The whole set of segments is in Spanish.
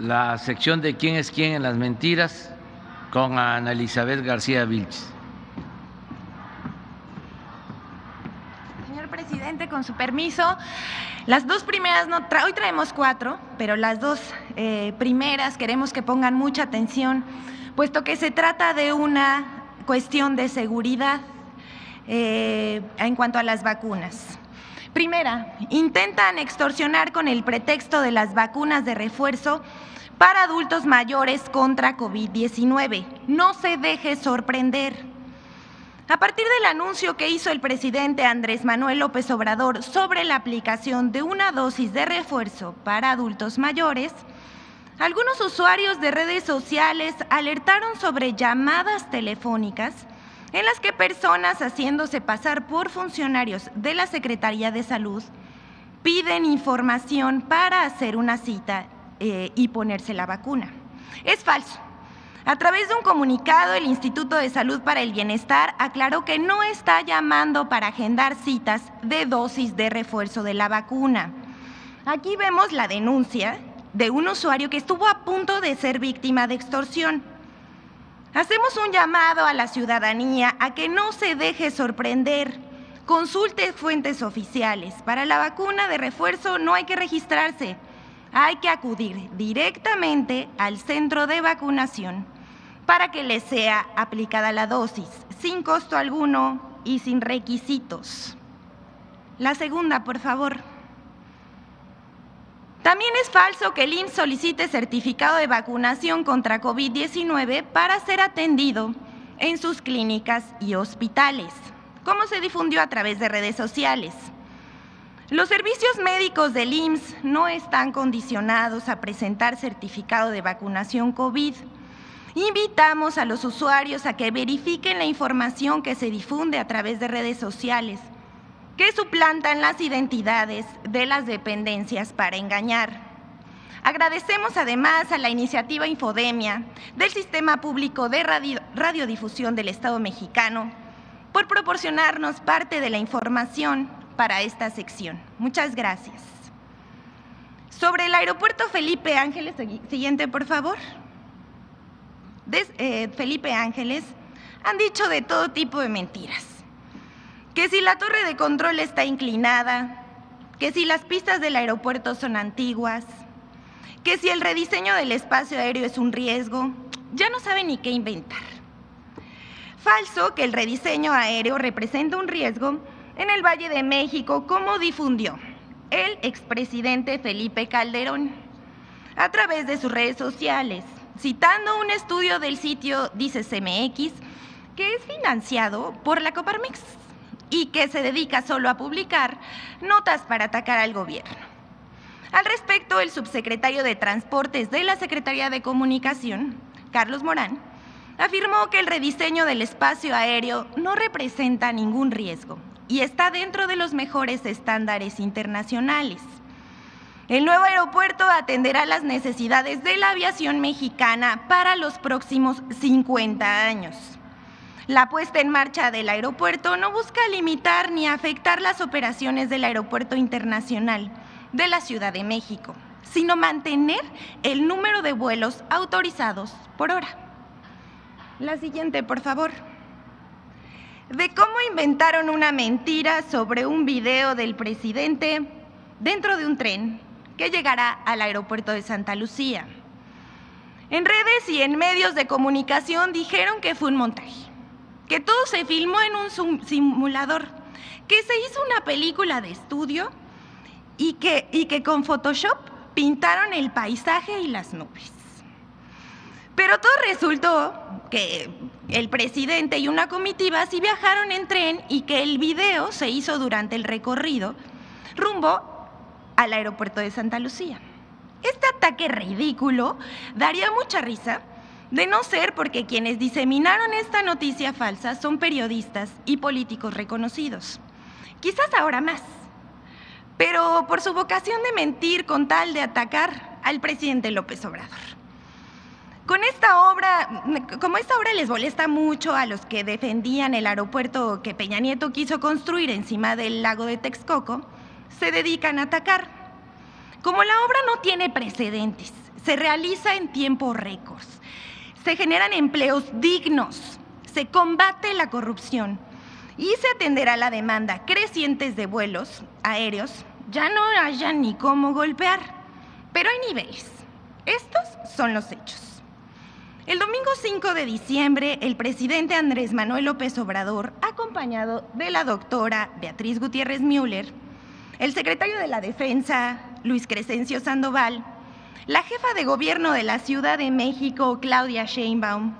la sección de quién es quién en las mentiras con Ana Elizabeth García Vilches. Señor presidente, con su permiso, las dos primeras, hoy traemos cuatro, pero las dos primeras queremos que pongan mucha atención, puesto que se trata de una cuestión de seguridad en cuanto a las vacunas. Primera, intentan extorsionar con el pretexto de las vacunas de refuerzo para adultos mayores contra COVID-19. No se deje sorprender. A partir del anuncio que hizo el presidente Andrés Manuel López Obrador sobre la aplicación de una dosis de refuerzo para adultos mayores, algunos usuarios de redes sociales alertaron sobre llamadas telefónicas en las que personas haciéndose pasar por funcionarios de la Secretaría de Salud piden información para hacer una cita y ponerse la vacuna. Es falso. A través de un comunicado, el Instituto de Salud para el Bienestar aclaró que no está llamando para agendar citas de dosis de refuerzo de la vacuna. Aquí vemos la denuncia de un usuario que estuvo a punto de ser víctima de extorsión. Hacemos un llamado a la ciudadanía a que no se deje sorprender, consulte fuentes oficiales. Para la vacuna de refuerzo no hay que registrarse, hay que acudir directamente al centro de vacunación para que les sea aplicada la dosis, sin costo alguno y sin requisitos. La segunda, por favor. También es falso que el IMSS solicite certificado de vacunación contra COVID-19 para ser atendido en sus clínicas y hospitales, como se difundió a través de redes sociales. Los servicios médicos del IMSS no están condicionados a presentar certificado de vacunación COVID. Invitamos a los usuarios a que verifiquen la información que se difunde a través de redes sociales, que suplantan las identidades de las dependencias para engañar. Agradecemos además a la iniciativa Infodemia del Sistema Público de Radiodifusión del Estado Mexicano por proporcionarnos parte de la información para esta sección. Muchas gracias. Sobre el aeropuerto Felipe Ángeles, siguiente por favor. Felipe Ángeles, han dicho de todo tipo de mentiras. Que si la torre de control está inclinada, que si las pistas del aeropuerto son antiguas, que si el rediseño del espacio aéreo es un riesgo, ya no saben ni qué inventar. Falso que el rediseño aéreo representa un riesgo en el Valle de México, como difundió el expresidente Felipe Calderón a través de sus redes sociales, citando un estudio del sitio DiceSMX que es financiado por la Coparmex y que se dedica solo a publicar notas para atacar al gobierno. Al respecto, el subsecretario de Transportes de la Secretaría de Comunicación, Carlos Morán, afirmó que el rediseño del espacio aéreo no representa ningún riesgo y está dentro de los mejores estándares internacionales. El nuevo aeropuerto atenderá las necesidades de la aviación mexicana para los próximos 50 años. La puesta en marcha del aeropuerto no busca limitar ni afectar las operaciones del Aeropuerto Internacional de la Ciudad de México, sino mantener el número de vuelos autorizados por hora. La siguiente, por favor. De cómo inventaron una mentira sobre un video del presidente dentro de un tren que llegará al aeropuerto de Santa Lucía. En redes y en medios de comunicación dijeron que fue un montaje, que todo se filmó en un simulador, que se hizo una película de estudio y que con Photoshop pintaron el paisaje y las nubes. Pero todo resultó que el presidente y una comitiva sí viajaron en tren y que el video se hizo durante el recorrido rumbo al aeropuerto de Santa Lucía. Este ataque ridículo daría mucha risa, de no ser porque quienes diseminaron esta noticia falsa son periodistas y políticos reconocidos. Quizás ahora más, pero por su vocación de mentir con tal de atacar al presidente López Obrador. Como esta obra les molesta mucho a los que defendían el aeropuerto que Peña Nieto quiso construir encima del lago de Texcoco, se dedican a atacar. Como la obra no tiene precedentes, se realiza en tiempo récord, se generan empleos dignos, se combate la corrupción y se atenderá la demanda crecientes de vuelos aéreos, ya no haya ni cómo golpear, pero hay niveles. Estos son los hechos. El domingo 5 de diciembre, el presidente Andrés Manuel López Obrador, acompañado de la doctora Beatriz Gutiérrez Müller, el secretario de la Defensa, Luis Crescencio Sandoval, la jefa de gobierno de la Ciudad de México, Claudia Sheinbaum,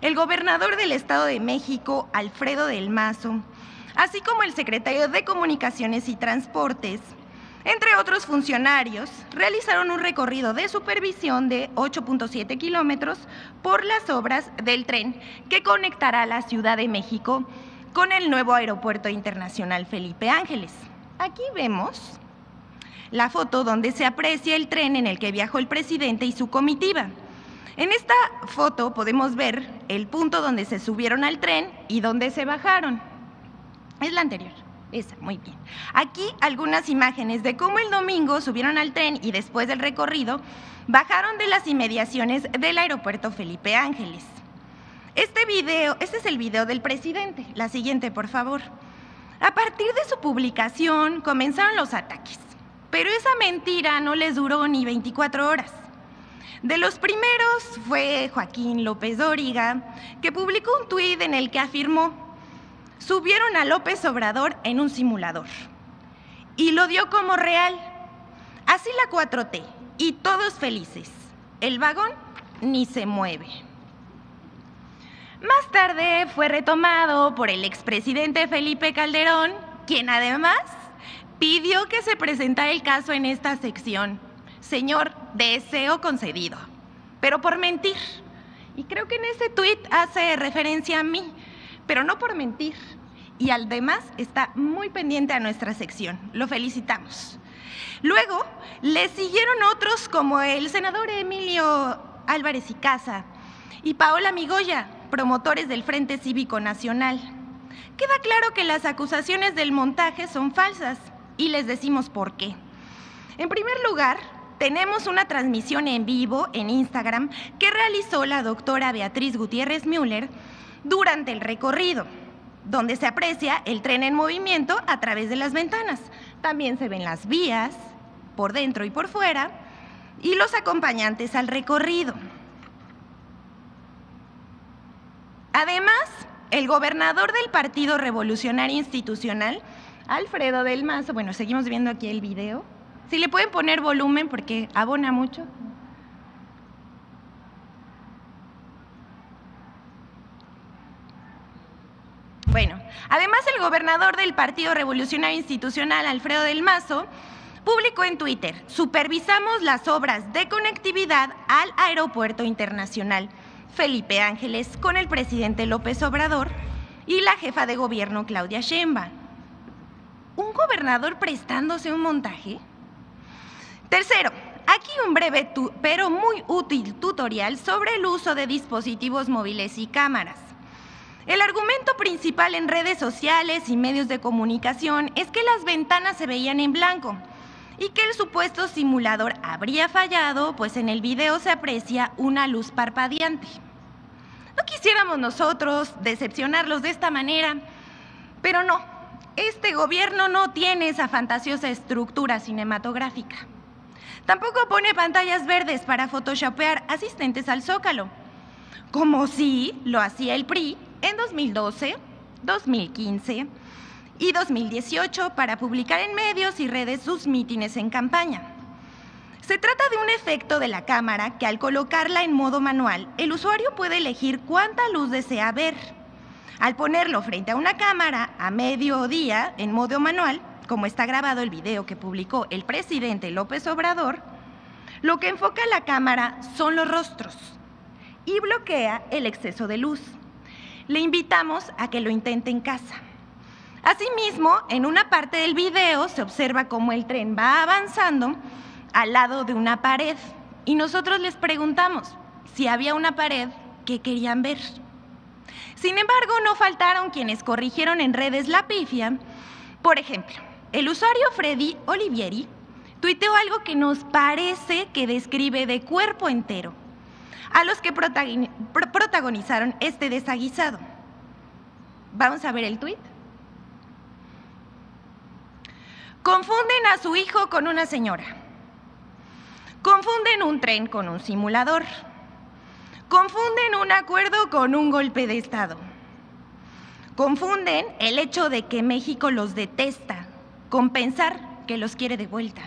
el gobernador del Estado de México, Alfredo del Mazo, así como el secretario de Comunicaciones y Transportes, entre otros funcionarios, realizaron un recorrido de supervisión de 8.7 kilómetros por las obras del tren que conectará la Ciudad de México con el nuevo Aeropuerto Internacional Felipe Ángeles. Aquí vemos la foto donde se aprecia el tren en el que viajó el presidente y su comitiva. En esta foto podemos ver el punto donde se subieron al tren y donde se bajaron. Es la anterior, esa, muy bien. Aquí algunas imágenes de cómo el domingo subieron al tren y después del recorrido bajaron de las inmediaciones del aeropuerto Felipe Ángeles. Este es el video del presidente. La siguiente, por favor. A partir de su publicación comenzaron los ataques, pero esa mentira no les duró ni 24 horas. De los primeros fue Joaquín López Dóriga, que publicó un tuit en el que afirmó: subieron a López Obrador en un simulador, y lo dio como real. Así la 4T, y todos felices. El vagón ni se mueve. Más tarde fue retomado por el expresidente Felipe Calderón, quien además pidió que se presentara el caso en esta sección. Señor, deseo concedido, pero por mentir. Y creo que en ese tuit hace referencia a mí, pero no por mentir. Y además está muy pendiente a nuestra sección. Lo felicitamos. Luego le siguieron otros como el senador Emilio Álvarez Icaza y Paola Migoya, promotores del Frente Cívico Nacional. Queda claro que las acusaciones del montaje son falsas y les decimos por qué. En primer lugar, tenemos una transmisión en vivo en Instagram que realizó la doctora Beatriz Gutiérrez Müller durante el recorrido, donde se aprecia el tren en movimiento a través de las ventanas. También se ven las vías por dentro y por fuera y los acompañantes al recorrido. Además, el gobernador del Partido Revolucionario Institucional, Alfredo del Mazo, bueno, seguimos viendo aquí el video. Si le pueden poner volumen porque abona mucho. Bueno, además el gobernador del Partido Revolucionario Institucional, Alfredo del Mazo, publicó en Twitter: supervisamos las obras de conectividad al Aeropuerto Internacional Felipe Ángeles con el presidente López Obrador y la jefa de gobierno Claudia Sheinbaum. ¿Un gobernador prestándose un montaje? Tercero, aquí un breve pero muy útil tutorial sobre el uso de dispositivos móviles y cámaras. El argumento principal en redes sociales y medios de comunicación es que las ventanas se veían en blanco y que el supuesto simulador habría fallado, pues en el video se aprecia una luz parpadeante. No quisiéramos nosotros decepcionarlos de esta manera, pero no, este gobierno no tiene esa fantasiosa estructura cinematográfica. Tampoco pone pantallas verdes para photoshopear asistentes al Zócalo, como sí lo hacía el PRI en 2012, 2015 y 2018 para publicar en medios y redes sus mítines en campaña. Se trata de un efecto de la cámara que al colocarla en modo manual, el usuario puede elegir cuánta luz desea ver. Al ponerlo frente a una cámara a mediodía en modo manual, como está grabado el video que publicó el presidente López Obrador, lo que enfoca la cámara son los rostros y bloquea el exceso de luz. Le invitamos a que lo intente en casa. Asimismo, en una parte del video se observa cómo el tren va avanzando al lado de una pared y nosotros les preguntamos si había una pared que querían ver. Sin embargo, no faltaron quienes corrigieron en redes la pifia. Por ejemplo, el usuario Freddy Olivieri tuiteó algo que nos parece que describe de cuerpo entero a los que protagonizaron este desaguisado. Vamos a ver el tuit. Confunden a su hijo con una señora. Confunden un tren con un simulador. Confunden un acuerdo con un golpe de Estado. Confunden el hecho de que México los detesta con pensar que los quiere de vuelta.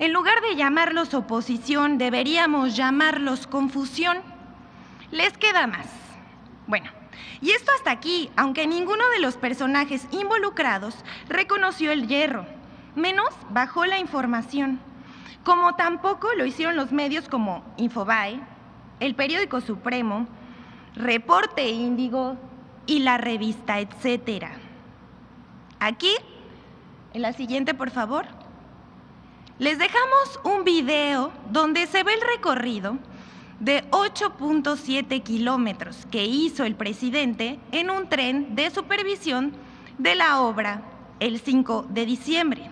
En lugar de llamarlos oposición, deberíamos llamarlos confusión. Les queda más. Bueno, y esto hasta aquí, aunque ninguno de los personajes involucrados reconoció el yerro, menos bajó la información, como tampoco lo hicieron los medios como Infobae, El Periódico Supremo, Reporte Índigo y la revista Etcétera. Aquí, en la siguiente, por favor, les dejamos un video donde se ve el recorrido de 8.7 kilómetros que hizo el presidente en un tren de supervisión de la obra el 5 de diciembre.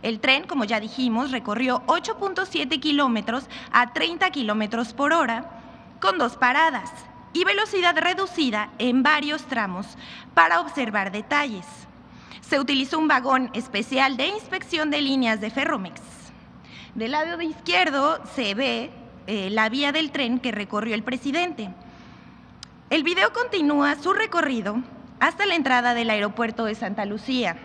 El tren, como ya dijimos, recorrió 8.7 kilómetros a 30 kilómetros por hora, con 2 paradas y velocidad reducida en varios tramos para observar detalles. Se utilizó un vagón especial de inspección de líneas de Ferromex. Del lado izquierdo se ve la vía del tren que recorrió el presidente. El video continúa su recorrido hasta la entrada del aeropuerto de Santa Lucía.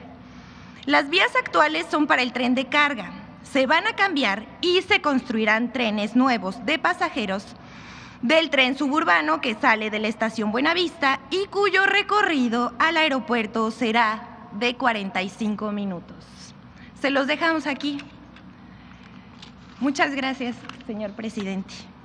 Las vías actuales son para el tren de carga, se van a cambiar y se construirán trenes nuevos de pasajeros del tren suburbano que sale de la estación Buenavista y cuyo recorrido al aeropuerto será de 45 minutos. Se los dejamos aquí. Muchas gracias, señor presidente.